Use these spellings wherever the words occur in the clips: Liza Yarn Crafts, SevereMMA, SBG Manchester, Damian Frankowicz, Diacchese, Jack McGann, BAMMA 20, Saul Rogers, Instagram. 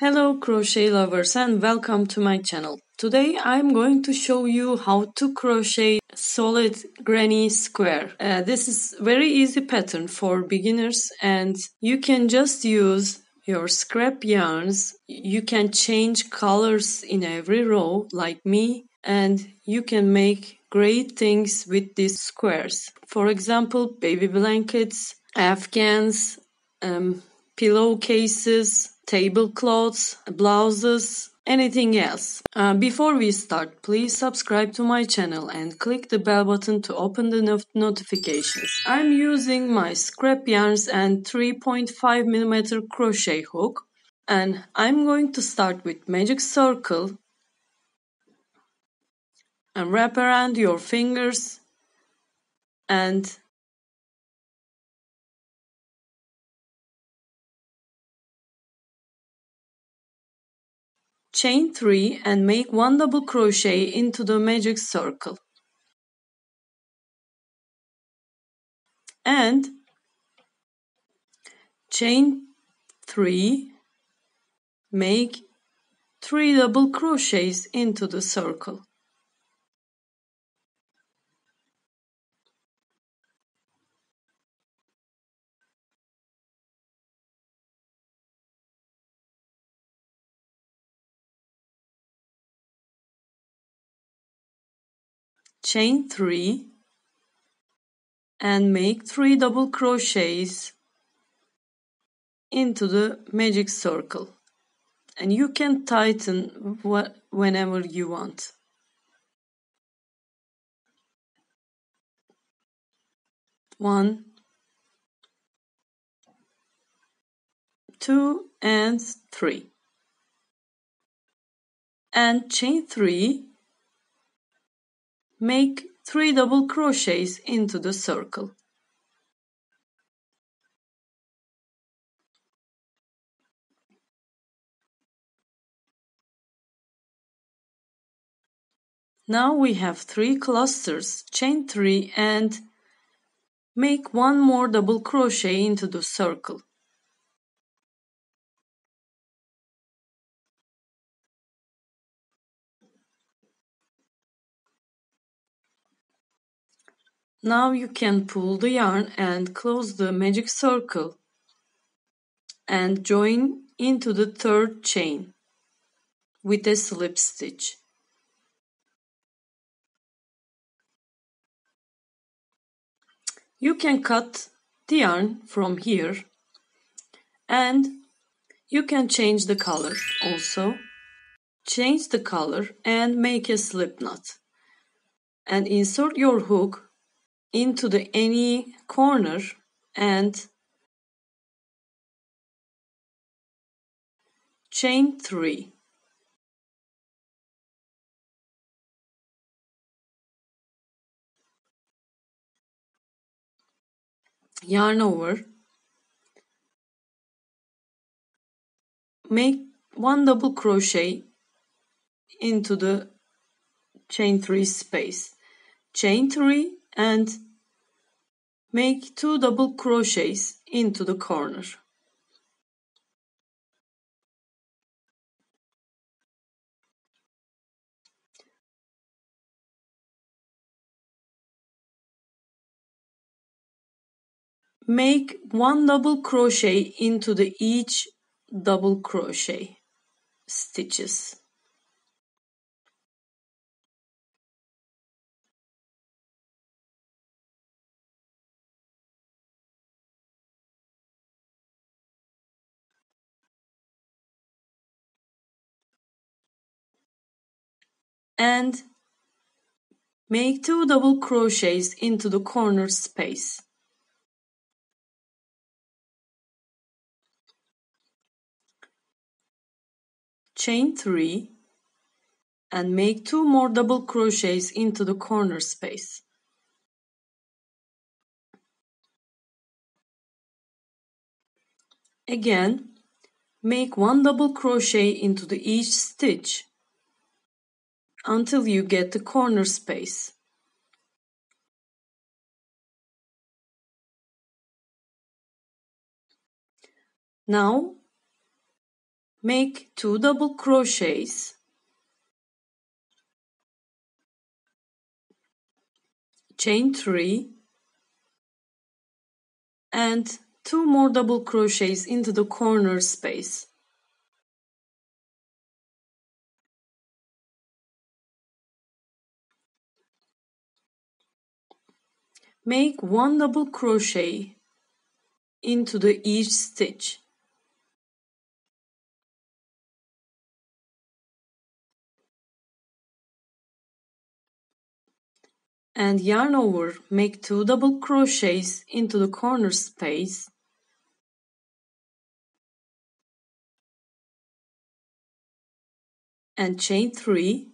Hello crochet lovers and welcome to my channel. Today I'm going to show you how to crochet solid granny square. This is very easy pattern for beginners and you can just use your scrap yarns. You can change colors in every row like me and you can make great things with these squares. For example, baby blankets, afghans, pillowcases, tablecloths, blouses, anything else. Before we start, please subscribe to my channel and click the bell button to open the notifications. I'm using my scrap yarns and 3.5mm crochet hook, and I'm going to start with magic circle and wrap around your fingers and chain 3 and make 1 double crochet into the magic circle and chain 3, make 3 double crochets into the circle. Chain 3 and make 3 double crochets into the magic circle, and you can tighten whenever you want. One, two, and three, and chain 3. Make 3 double crochets into the circle. Now we have 3 clusters, chain 3 and make 1 more double crochet into the circle. Now you can pull the yarn and close the magic circle and join into the 3rd chain with a slip stitch. You can cut the yarn from here and you can change the color also. Change the color and make a slip knot and insert your hook into any corner and chain 3. Yarn over. Make 1 double crochet into the chain 3 space. Chain 3 and make 2 double crochets into the corner. Make 1 double crochet into the each double crochet stitches. And make 2 double crochets into the corner space. Chain 3 and make 2 more double crochets into the corner space. Again, make 1 double crochet into the each stitch until you get the corner space. Now Make 2 double crochets, chain 3 and 2 more double crochets into the corner space. Make 1 double crochet into the each stitch. And yarn over, make 2 double crochets into the corner space. And chain 3.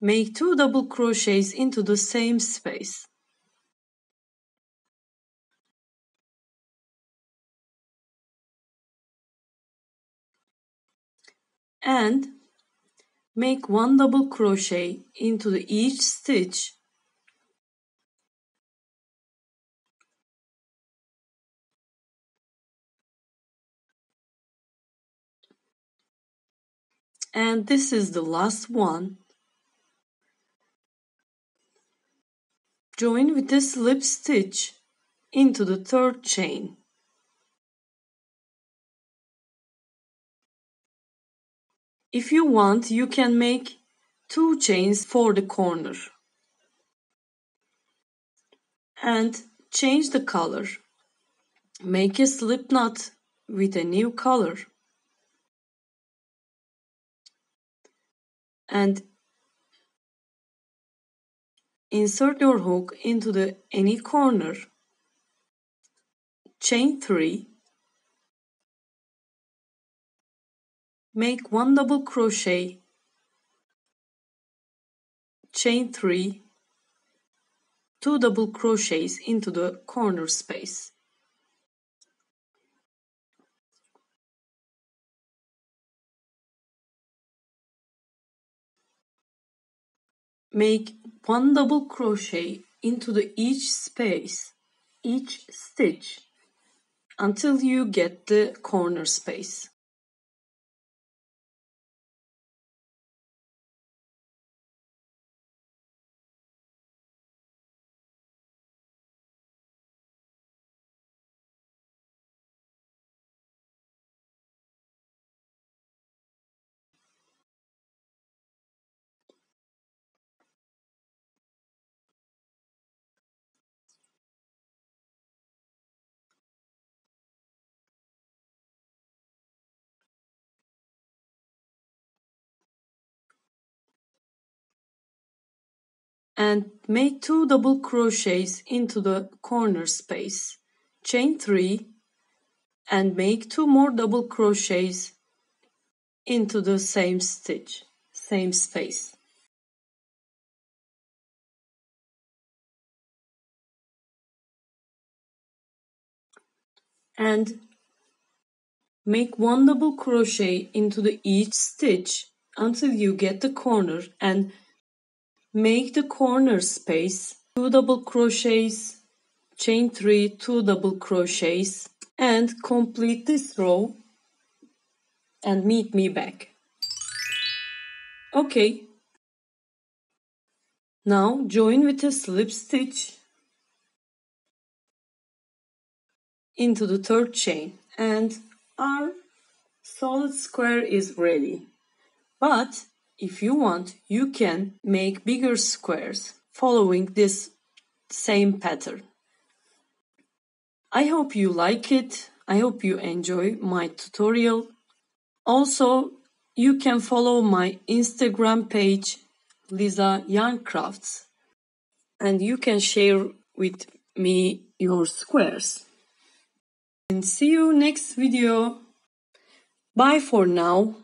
Make 2 double crochets into the same space. And make 1 double crochet into the each stitch. And this is the last one. Join with a slip stitch into the 3rd chain. If you want, you can make 2 chains for the corner and change the color. Make a slip knot with a new color and insert your hook into any corner, chain 3, make 1 double crochet, chain 3, 2 double crochets into the corner space. Make 1 double crochet into each stitch until you get the corner space. And make 2 double crochets into the corner space, chain 3, and make 2 more double crochets into the same stitch, same space. And make 1 double crochet into each stitch until you get the corner and make the corner space 2 double crochets, chain 3, 2 double crochets, and complete this row and meet me back. Okay. Now join with a slip stitch into the 3rd chain and our solid square is ready. But if you want, you can make bigger squares following this same pattern. I hope you like it. I hope you enjoy my tutorial. Also, you can follow my Instagram page, Liza Yarn Crafts, and you can share with me your squares. And see you next video. Bye for now.